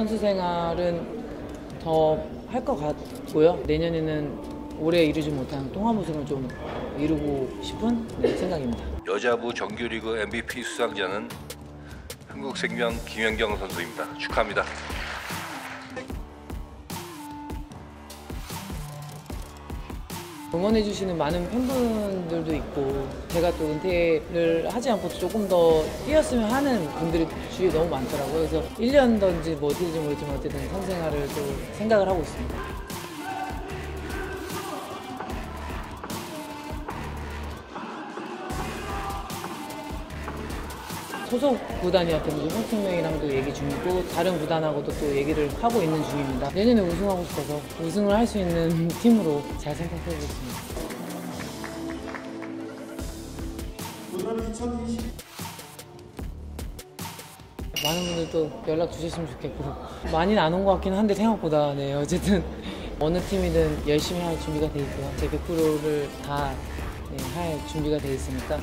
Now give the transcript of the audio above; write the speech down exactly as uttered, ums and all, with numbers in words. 선수 생활은 더 할 것 같고요. 내년에는 올해 이루지 못한 통합 우승을 좀 이루고 싶은 네, 생각입니다. 여자부 정규리그 엠 비 피 수상자는 흥국생명 김연경 선수입니다. 축하합니다. 응원해주시는 많은 팬분들도 있고, 제가 또 은퇴를 하지 않고 조금 더 뛰었으면 하는 분들이 주위에 너무 많더라고요. 그래서 일 년든지 뭐 어떻게 될지 모르지만 어쨌든 선생활을 또 생각을 하고 있습니다. 소속 구단이었던 흥국생명이랑도 얘기 중이고, 다른 구단하고도 또 얘기를 하고 있는 중입니다. 내년에 우승하고 싶어서 우승을 할 수 있는 팀으로 잘 생각해보겠습니다. 많은 분들 또 연락 주셨으면 좋겠고, 많이는 안 온 것 같긴 한데 생각보다 네, 어쨌든 어느 팀이든 열심히 할 준비가 돼 있고요. 제 백 퍼센트를 다 네, 할 준비가 돼 있으니까.